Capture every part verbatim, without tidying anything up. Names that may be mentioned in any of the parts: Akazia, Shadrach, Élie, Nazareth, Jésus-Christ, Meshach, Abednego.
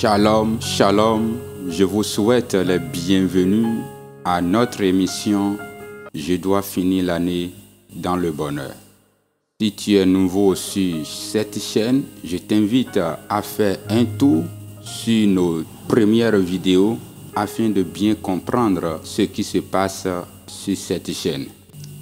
Shalom, shalom, je vous souhaite les bienvenus à notre émission « Je dois finir l'année dans le bonheur ». Si tu es nouveau sur cette chaîne, je t'invite à faire un tour sur nos premières vidéos afin de bien comprendre ce qui se passe sur cette chaîne.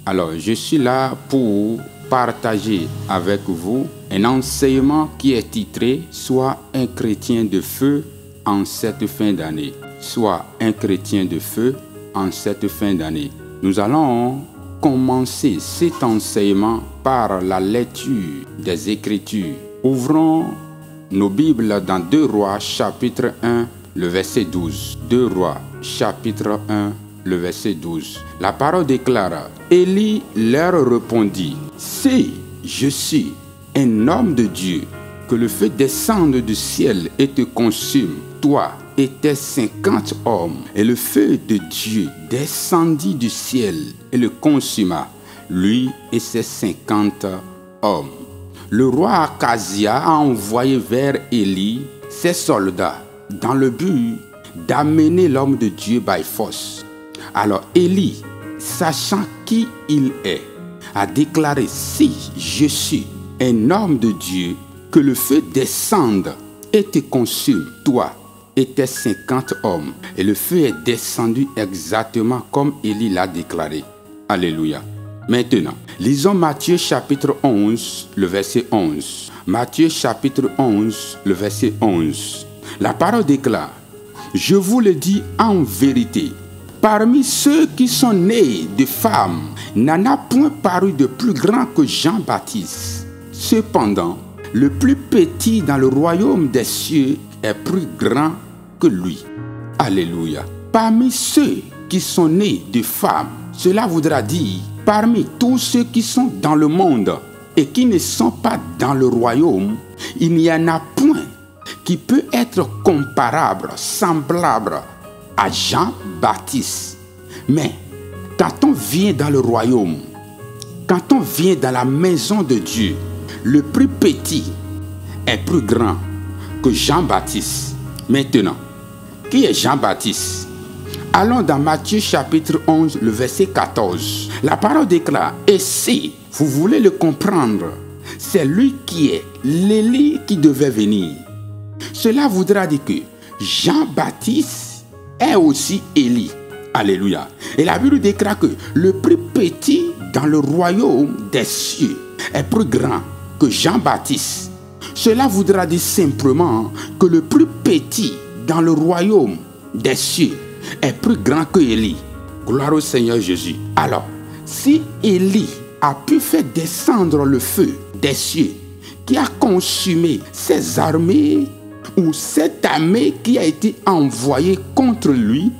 Alors, je suis là pour partager avec vous un enseignement qui est titré « Sois un chrétien de feu en cette fin d'année ». Sois un chrétien de feu en cette fin d'année. Nous allons commencer cet enseignement par la lecture des Écritures. Ouvrons nos Bibles dans deux Rois chapitre un, le verset douze. deux Rois chapitre un, le verset douze. La parole déclare, « Élie leur répondit, « Si je suis un homme de Dieu, que le feu descende du ciel et te consume, toi et tes cinquante hommes. » Et le feu de Dieu descendit du ciel et le consuma, lui et ses cinquante hommes. Le roi Akazia a envoyé vers Élie ses soldats dans le but d'amener l'homme de Dieu par force. Alors Élie, sachant qui il est, a déclaré, « Si je suis un homme de Dieu, que le feu descende et te consume, toi et tes cinquante hommes. » Et le feu est descendu exactement comme Élie l'a déclaré. Alléluia. Maintenant, lisons Matthieu chapitre onze, le verset onze. Matthieu chapitre onze, le verset onze. La parole déclare, « Je vous le dis en vérité, parmi ceux qui sont nés de femmes, n'en a point paru de plus grand que Jean-Baptiste. Cependant, le plus petit dans le royaume des cieux est plus grand que lui. » Alléluia. Parmi ceux qui sont nés de femmes, cela voudra dire parmi tous ceux qui sont dans le monde et qui ne sont pas dans le royaume, il n'y en a point qui peut être comparable, semblable à Jean-Baptiste. Mais quand on vient dans le royaume, quand on vient dans la maison de Dieu, le plus petit est plus grand que Jean-Baptiste. Maintenant, qui est Jean-Baptiste? Allons dans Matthieu chapitre onze, le verset quatorze. La parole déclare, « Et si vous voulez le comprendre, c'est lui qui est l'Élie qui devait venir. » Cela voudra dire que Jean-Baptiste est aussi Élie. Alléluia. Et la Bible déclare que le plus petit dans le royaume des cieux est plus grand que Jean-Baptiste. Cela voudra dire simplement que le plus petit dans le royaume des cieux est plus grand que Élie. Gloire au Seigneur Jésus. Alors, si Élie a pu faire descendre le feu des cieux qui a consumé ses armées ou cette armée qui a été envoyée contre lui,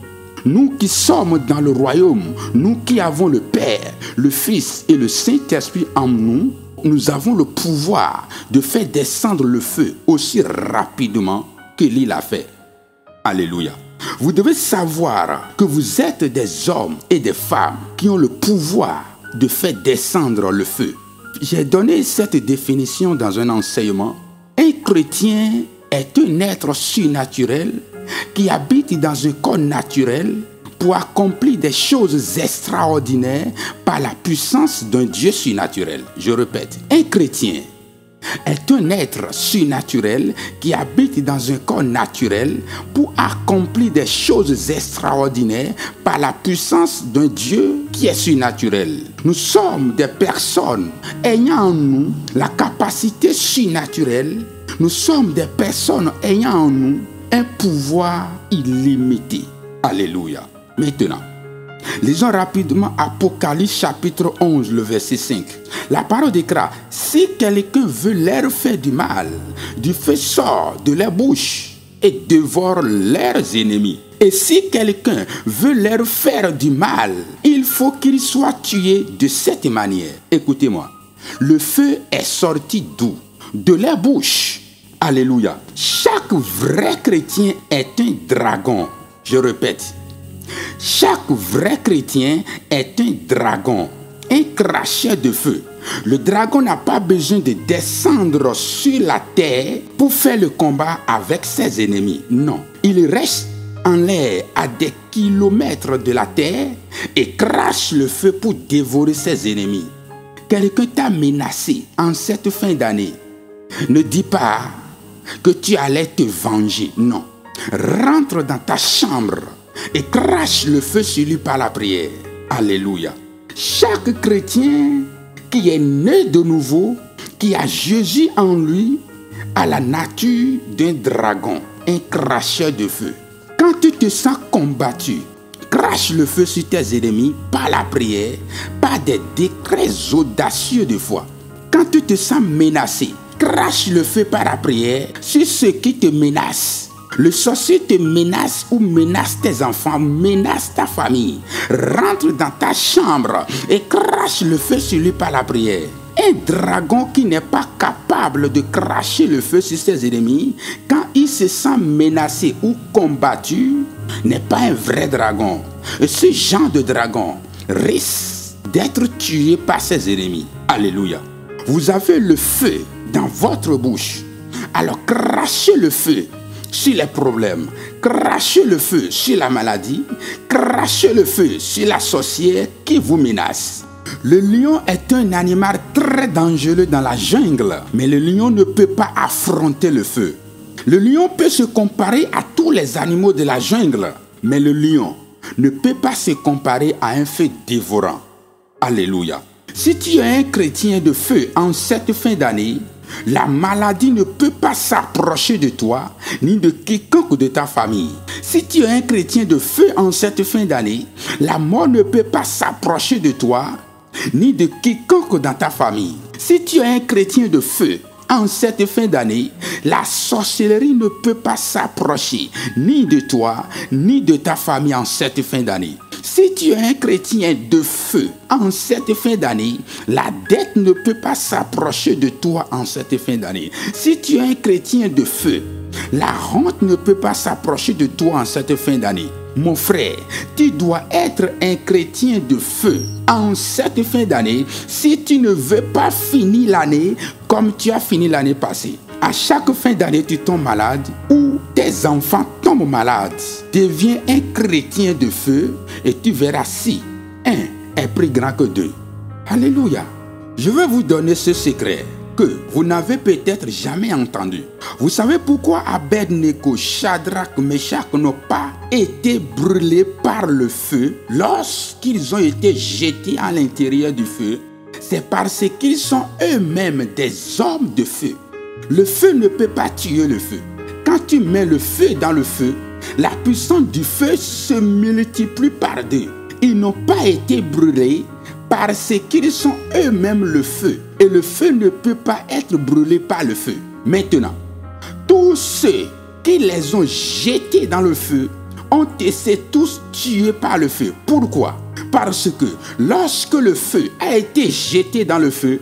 nous qui sommes dans le royaume, nous qui avons le Père, le Fils et le Saint-Esprit en nous, nous avons le pouvoir de faire descendre le feu aussi rapidement que Élie l'a fait. Alléluia. Vous devez savoir que vous êtes des hommes et des femmes qui ont le pouvoir de faire descendre le feu. J'ai donné cette définition dans un enseignement. Un chrétien est un être surnaturel qui habite dans un corps naturel pour accomplir des choses extraordinaires par la puissance d'un Dieu surnaturel. Je répète, un chrétien est un être surnaturel qui habite dans un corps naturel pour accomplir des choses extraordinaires par la puissance d'un Dieu qui est surnaturel. Nous sommes des personnes ayant en nous la capacité surnaturelle. Nous sommes des personnes ayant en nous un pouvoir illimité. Alléluia. Maintenant, lisons rapidement Apocalypse chapitre onze, le verset cinq. La parole déclare, « Si quelqu'un veut leur faire du mal, du feu sort de leur bouche et dévore leurs ennemis. Et si quelqu'un veut leur faire du mal, il faut qu'il soit tué de cette manière. » Écoutez-moi, le feu est sorti d'où? De leur bouche. Alléluia. Chaque vrai chrétien est un dragon. Je répète, chaque vrai chrétien est un dragon. un crachet de feu. Le dragon n'a pas besoin de descendre sur la terre pour faire le combat avec ses ennemis. Non, il reste en l'air à des kilomètres de la terre et crache le feu pour dévorer ses ennemis. Quelqu'un t'a menacé en cette fin d'année. Ne dis pas que tu allais te venger. Non, rentre dans ta chambre et crache le feu sur lui par la prière. Alléluia. Chaque chrétien qui est né de nouveau, qui a Jésus en lui, a la nature d'un dragon, un cracheur de feu. Quand tu te sens combattu, crache le feu sur tes ennemis par la prière, par des décrets audacieux de foi. Quand tu te sens menacé, crache le feu par la prière sur ceux qui te menacent. Le sorcier te menace ou menace tes enfants, menace ta famille. Rentre dans ta chambre et crache le feu sur lui par la prière. Un dragon qui n'est pas capable de cracher le feu sur ses ennemis, quand il se sent menacé ou combattu, n'est pas un vrai dragon. Et ce genre de dragon risque d'être tué par ses ennemis. Alléluia. Vous avez le feu dans votre bouche. Alors crachez le feu sur les problèmes, crachez le feu sur la maladie, crachez le feu sur la sorcière qui vous menace. Le lion est un animal très dangereux dans la jungle, mais le lion ne peut pas affronter le feu. Le lion peut se comparer à tous les animaux de la jungle, mais le lion ne peut pas se comparer à un feu dévorant. Alléluia. Si tu es un chrétien de feu en cette fin d'année, la maladie ne peut pas s'approcher de toi, ni de quiconque de ta famille. Si tu es un chrétien de feu en cette fin d'année, la mort ne peut pas s'approcher de toi, ni de quiconque dans ta famille. Si tu es un chrétien de feu en cette fin d'année, la sorcellerie ne peut pas s'approcher, ni de toi, ni de ta famille en cette fin d'année. Si tu es un chrétien de feu en cette fin d'année, la dette ne peut pas s'approcher de toi en cette fin d'année. Si tu es un chrétien de feu, la honte ne peut pas s'approcher de toi en cette fin d'année. Mon frère, tu dois être un chrétien de feu en cette fin d'année si tu ne veux pas finir l'année comme tu as fini l'année passée. À chaque fin d'année, tu tombes malade ou tes enfants tombent malades. Deviens un chrétien de feu et tu verras si un est plus grand que deux. Alléluia. Je veux vous donner ce secret que vous n'avez peut-être jamais entendu. Vous savez pourquoi Abednego, Shadrach, Meshach n'ont pas été brûlés par le feu lorsqu'ils ont été jetés à l'intérieur du feu? C'est parce qu'ils sont eux-mêmes des hommes de feu. Le feu ne peut pas tuer le feu. Quand tu mets le feu dans le feu, la puissance du feu se multiplie par deux. Ils n'ont pas été brûlés parce qu'ils sont eux-mêmes le feu. Et le feu ne peut pas être brûlé par le feu. Maintenant, tous ceux qui les ont jetés dans le feu ont été tous tués par le feu. Pourquoi? Parce que lorsque le feu a été jeté dans le feu,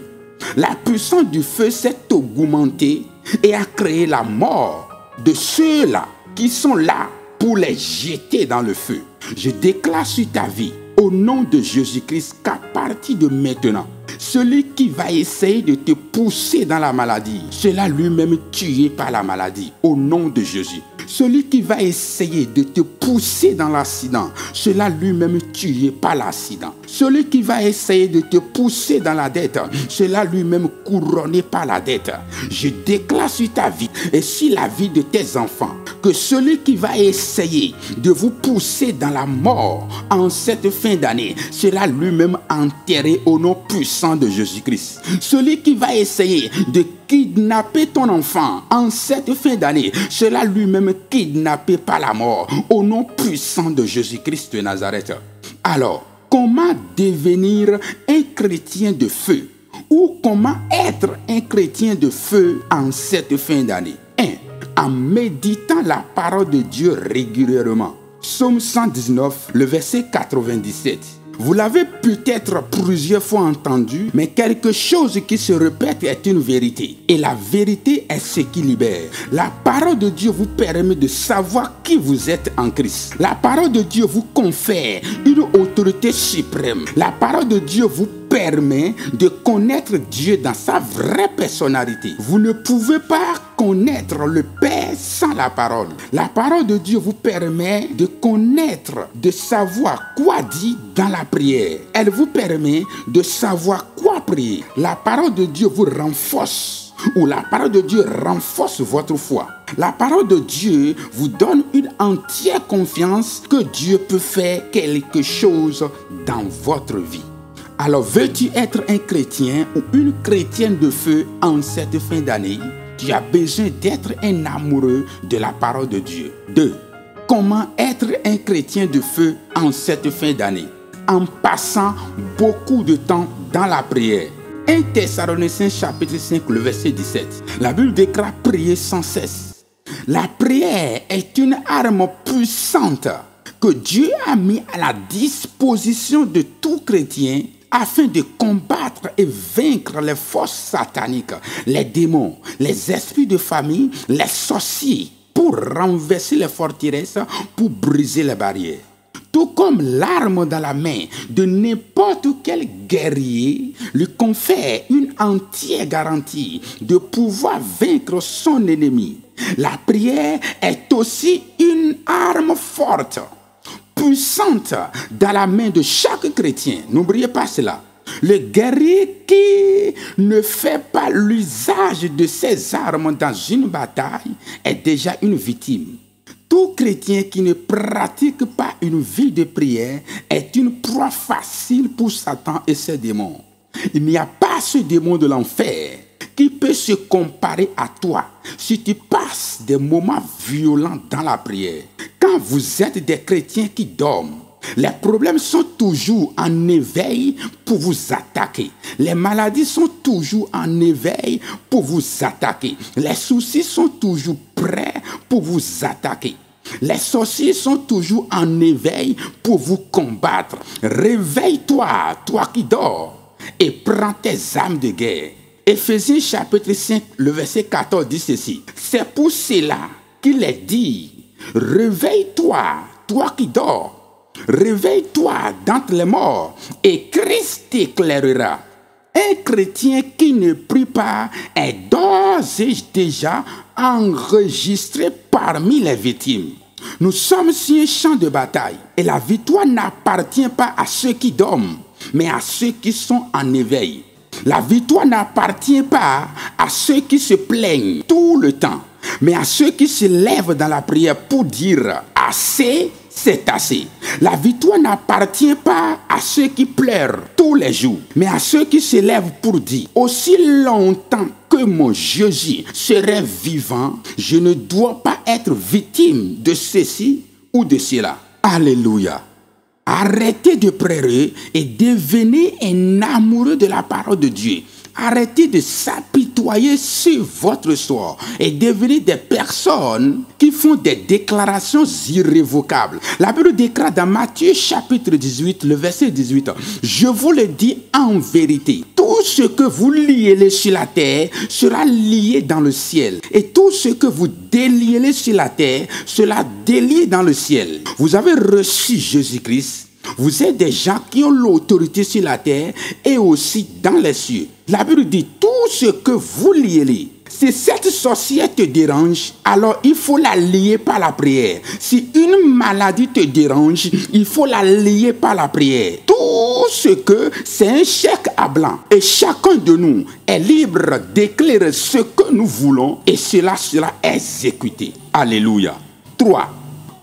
la puissance du feu s'est augmentée et a créé la mort de ceux-là qui sont là pour les jeter dans le feu. Je déclare sur ta vie, au nom de Jésus-Christ, qu'à partir de maintenant, celui qui va essayer de te pousser dans la maladie, cela lui-même est tué par la maladie, au nom de Jésus. Celui qui va essayer de te pousser dans l'accident, cela lui-même est tué par l'accident. Celui qui va essayer de te pousser dans la dette, cela lui-même couronné par la dette. Je déclare sur ta vie et sur la vie de tes enfants que celui qui va essayer de vous pousser dans la mort en cette fin d'année, sera lui-même enterré au nom puissant de Jésus-Christ. Celui qui va essayer de kidnapper ton enfant en cette fin d'année, sera lui-même kidnappé par la mort au nom puissant de Jésus-Christ de Nazareth. Alors, comment devenir un chrétien de feu ou comment être un chrétien de feu en cette fin d'année? un En méditant la parole de Dieu régulièrement. Psaume cent dix-neuf, le verset quatre-vingt-dix-sept. Vous l'avez peut-être plusieurs fois entendu, mais quelque chose qui se répète est une vérité. Et la vérité est ce qui libère. La parole de Dieu vous permet de savoir qui vous êtes en Christ. La parole de Dieu vous confère une autorité suprême. La parole de Dieu vous permet de connaître Dieu dans sa vraie personnalité. Vous ne pouvez pas connaître le Père sans la parole. La parole de Dieu vous permet de connaître, de savoir quoi dire dans la prière. Elle vous permet de savoir quoi prier. La parole de Dieu vous renforce. Où la parole de Dieu renforce votre foi. La parole de Dieu vous donne une entière confiance que Dieu peut faire quelque chose dans votre vie. Alors, veux-tu être un chrétien ou une chrétienne de feu en cette fin d'année? Tu as besoin d'être un amoureux de la parole de Dieu. deux. Comment être un chrétien de feu en cette fin d'année? En passant beaucoup de temps dans la prière. premier Thessaloniciens chapitre cinq, le verset dix-sept. La Bible déclare prier sans cesse. La prière est une arme puissante que Dieu a mise à la disposition de tout chrétien afin de combattre et vaincre les forces sataniques, les démons, les esprits de famille, les sorciers, pour renverser les forteresses, pour briser les barrières. Tout comme l'arme dans la main de n'importe quel guerrier lui confère une entière garantie de pouvoir vaincre son ennemi. La prière est aussi une arme forte, puissante dans la main de chaque chrétien. N'oubliez pas cela. Le guerrier qui ne fait pas l'usage de ses armes dans une bataille est déjà une victime. Tout chrétien qui ne pratique pas une vie de prière est une proie facile pour Satan et ses démons. Il n'y a pas ce démon de l'enfer qui peut se comparer à toi si tu passes des moments violents dans la prière. Quand vous êtes des chrétiens qui dorment, les problèmes sont toujours en éveil pour vous attaquer. Les maladies sont toujours en éveil pour vous attaquer. Les soucis sont toujours prêts pour vous attaquer. Les sorciers sont toujours en éveil pour vous combattre. Réveille-toi, toi qui dors, et prends tes armes de guerre. Éphésiens chapitre cinq, le verset quatorze dit ceci. C'est pour cela qu'il est dit, réveille-toi, toi qui dors. Réveille-toi d'entre les morts et Christ t'éclairera. Un chrétien qui ne prie pas est d'ores et déjà enregistré parmi les victimes. Nous sommes sur un champ de bataille et la victoire n'appartient pas à ceux qui dorment, mais à ceux qui sont en éveil. La victoire n'appartient pas à ceux qui se plaignent tout le temps, mais à ceux qui se lèvent dans la prière pour dire « assez ». C'est assez. La victoire n'appartient pas à ceux qui pleurent tous les jours, mais à ceux qui se lèvent pour dire, aussi longtemps que mon Jésus serait vivant, je ne dois pas être victime de ceci ou de cela. Alléluia. Arrêtez de pleurer et devenez un amoureux de la parole de Dieu. Arrêtez de s'apitoyer sur votre sort et devenez des personnes qui font des déclarations irrévocables. La Bible déclare dans Matthieu chapitre dix-huit, le verset dix-huit, « Je vous le dis en vérité, tout ce que vous liez sur la terre sera lié dans le ciel. Et tout ce que vous déliez sur la terre sera délié dans le ciel. » Vous avez reçu Jésus-Christ. Vous êtes des gens qui ont l'autorité sur la terre et aussi dans les cieux. La Bible dit « Tout ce que vous liez, si cette sorcière te dérange, alors il faut la lier par la prière. Si une maladie te dérange, il faut la lier par la prière. Tout ce que c'est un chèque à blanc. Et chacun de nous est libre d'éclairer ce que nous voulons et cela sera exécuté. » Alléluia. trois.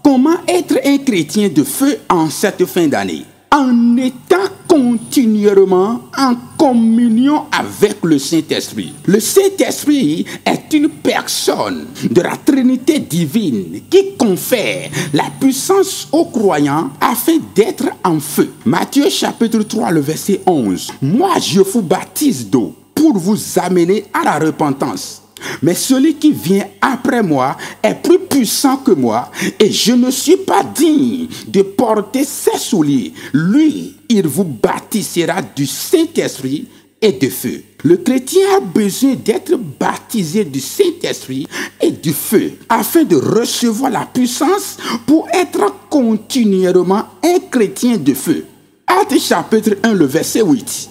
Comment être un chrétien de feu en cette fin d'année? En étant continuellement en communion avec le Saint-Esprit. Le Saint-Esprit est une personne de la Trinité divine qui confère la puissance aux croyants afin d'être en feu. Matthieu chapitre trois, le verset onze. « Moi, je vous baptise d'eau pour vous amener à la repentance. » Mais celui qui vient après moi est plus puissant que moi et je ne suis pas digne de porter ses souliers. Lui, il vous baptisera du Saint-Esprit et de feu. Le chrétien a besoin d'être baptisé du Saint-Esprit et du feu afin de recevoir la puissance pour être continuellement un chrétien de feu. Actes chapitre un, le verset huit.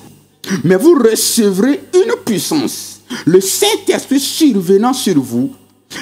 Mais vous recevrez une puissance, le Saint-Esprit survenant sur vous,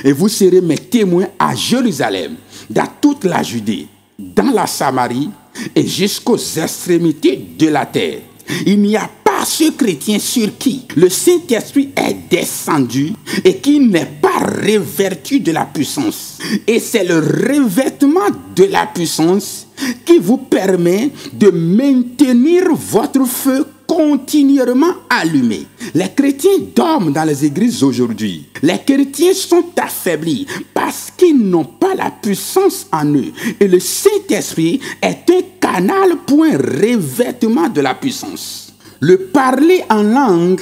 et vous serez mes témoins à Jérusalem, dans toute la Judée, dans la Samarie et jusqu'aux extrémités de la terre. Il n'y a pas ce chrétien sur qui le Saint-Esprit est descendu et qui n'est pas revêtu de la puissance. Et c'est le revêtement de la puissance qui vous permet de maintenir votre feu continuellement allumé. Les chrétiens dorment dans les églises aujourd'hui. Les chrétiens sont affaiblis parce qu'ils n'ont pas la puissance en eux. Et le Saint-Esprit est un canal pour un revêtement de la puissance. Le parler en langue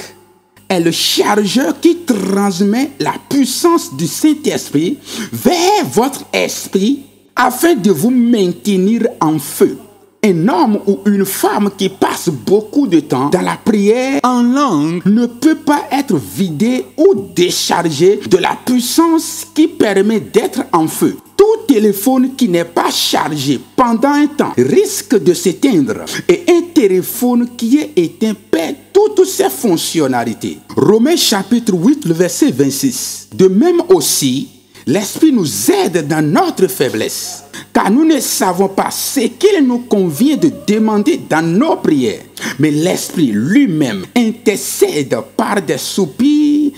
est le chargeur qui transmet la puissance du Saint-Esprit vers votre esprit afin de vous maintenir en feu. Un homme ou une femme qui passe beaucoup de temps dans la prière en langue ne peut pas être vidé ou déchargé de la puissance qui permet d'être en feu. Tout téléphone qui n'est pas chargé pendant un temps risque de s'éteindre et un téléphone qui est éteint perd toutes ses fonctionnalités. Romains chapitre huit, le verset vingt-six. De même aussi, l'Esprit nous aide dans notre faiblesse, car nous ne savons pas ce qu'il nous convient de demander dans nos prières. Mais l'Esprit lui-même intercède par des soupirs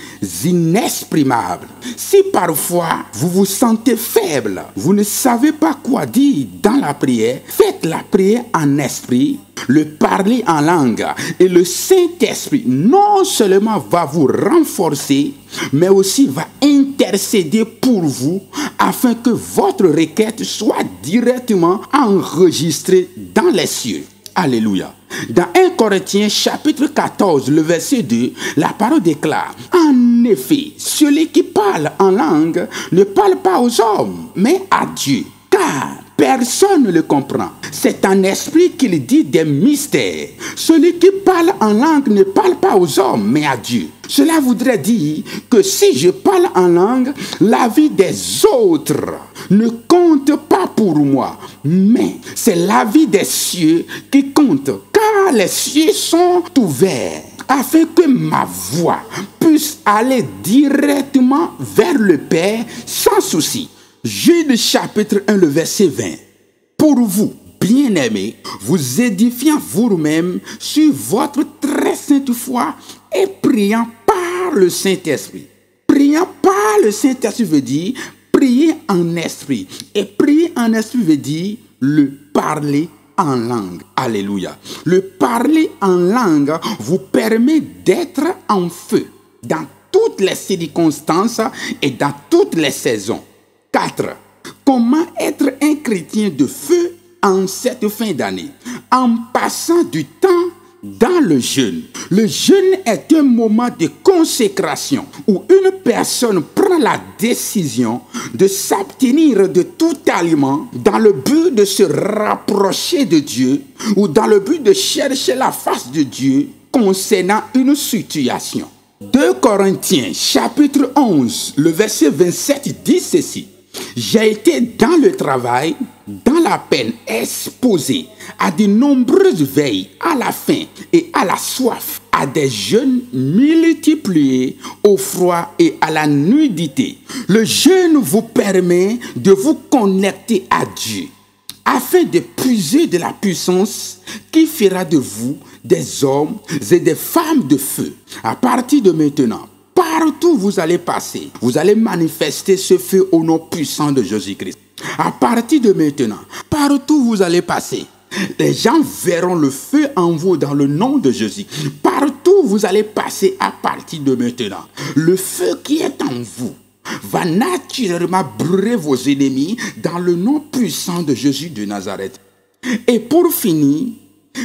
inexprimables. Si parfois vous vous sentez faible, vous ne savez pas quoi dire dans la prière, faites la prière en esprit, le parler en langue, et le Saint-Esprit non seulement va vous renforcer, mais aussi va intercéder pour vous afin que votre requête soit directement enregistrée dans les cieux. Alléluia. Dans premier Corinthiens chapitre quatorze, le verset deux, la parole déclare: en effet, celui qui parle en langue ne parle pas aux hommes, mais à Dieu, car personne ne le comprend. C'est en esprit qu'il dit des mystères. Celui qui parle en langue ne parle pas aux hommes, mais à Dieu. Cela voudrait dire que si je parle en langue, la vie des autres ne compte pas pour moi, mais c'est la vie des cieux qui compte, car les cieux sont ouverts, afin que ma voix puisse aller directement vers le Père sans souci. Jude chapitre un, le verset vingt. Pour vous, bien-aimés, vous édifiant vous-même sur votre très sainte foi et priant par le Saint-Esprit. Priant par le Saint-Esprit veut dire prier en esprit. Et prier en esprit veut dire le parler en langue. Alléluia. Le parler en langue vous permet d'être en feu dans toutes les circonstances et dans toutes les saisons. quatre. Comment être un chrétien de feu en cette fin d'année? En passant du temps dans le jeûne. Le jeûne est un moment de consécration où une personne prend la décision de s'abstenir de tout aliment dans le but de se rapprocher de Dieu ou dans le but de chercher la face de Dieu concernant une situation. deux Corinthiens chapitre onze, le verset vingt-sept dit ceci: j'ai été dans le travail, dans la peine, exposé à de nombreuses veilles, à la faim et à la soif, à des jeûnes multipliés, au froid et à la nudité. Le jeûne vous permet de vous connecter à Dieu, afin de puiser de la puissance qui fera de vous des hommes et des femmes de feu. À partir de maintenant, partout où vous allez passer, vous allez manifester ce feu au nom puissant de Jésus-Christ. À partir de maintenant, partout où vous allez passer, les gens verront le feu en vous dans le nom de Jésus. Partout où vous allez passer à partir de maintenant, le feu qui est en vous va naturellement brûler vos ennemis dans le nom puissant de Jésus de Nazareth. Et pour finir,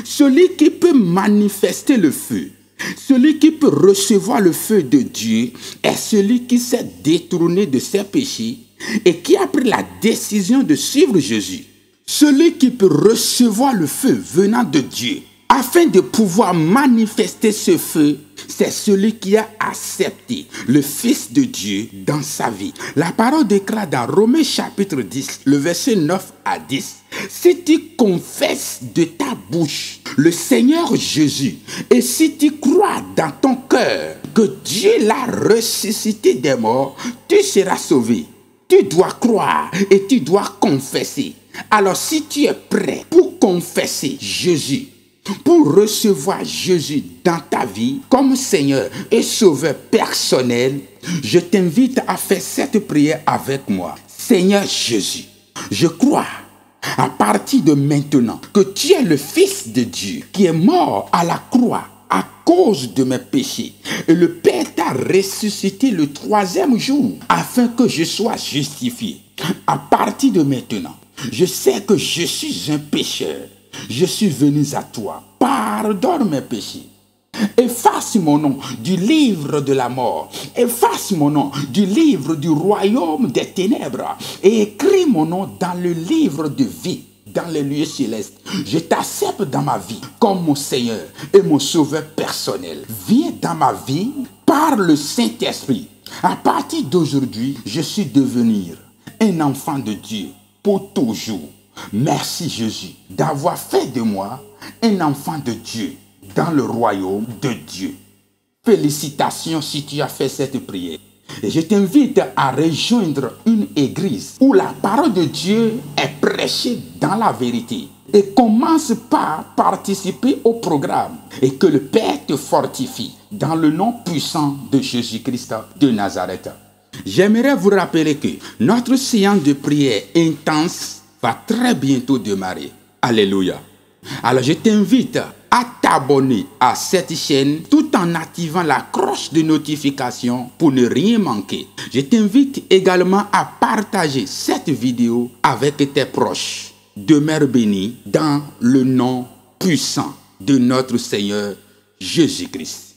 celui qui peut manifester le feu, celui qui peut recevoir le feu de Dieu, est celui qui s'est détourné de ses péchés et qui a pris la décision de suivre Jésus. Celui qui peut recevoir le feu venant de Dieu afin de pouvoir manifester ce feu, c'est celui qui a accepté le Fils de Dieu dans sa vie. La parole déclare dans Romains chapitre dix, le verset neuf à dix. Si tu confesses de ta bouche le Seigneur Jésus et si tu crois dans ton cœur que Dieu l'a ressuscité des morts, tu seras sauvé. Tu dois croire et tu dois confesser. Alors si tu es prêt pour confesser Jésus, pour recevoir Jésus dans ta vie comme Seigneur et Sauveur personnel, je t'invite à faire cette prière avec moi. Seigneur Jésus, je crois à partir de maintenant que tu es le Fils de Dieu qui est mort à la croix à cause de mes péchés. Et le Père t'a ressuscité le troisième jour afin que je sois justifié. À partir de maintenant, je sais que je suis un pécheur. Je suis venu à toi, pardonne mes péchés. Efface mon nom du livre de la mort. Efface mon nom du livre du royaume des ténèbres. Et écris mon nom dans le livre de vie, dans les lieux célestes. Je t'accepte dans ma vie comme mon Seigneur et mon Sauveur personnel. Viens dans ma vie par le Saint-Esprit. À partir d'aujourd'hui, je suis devenu un enfant de Dieu pour toujours. Merci Jésus d'avoir fait de moi un enfant de Dieu dans le royaume de Dieu. Félicitations si tu as fait cette prière. Et je t'invite à rejoindre une église où la parole de Dieu est prêchée dans la vérité. Et commence par participer au programme et que le Père te fortifie dans le nom puissant de Jésus-Christ de Nazareth. J'aimerais vous rappeler que notre séance de prière intense va très bientôt démarrer. Alléluia. Alors je t'invite à t'abonner à cette chaîne tout en activant la cloche de notification pour ne rien manquer. Je t'invite également à partager cette vidéo avec tes proches. Demeure béni dans le nom puissant de notre Seigneur Jésus-Christ.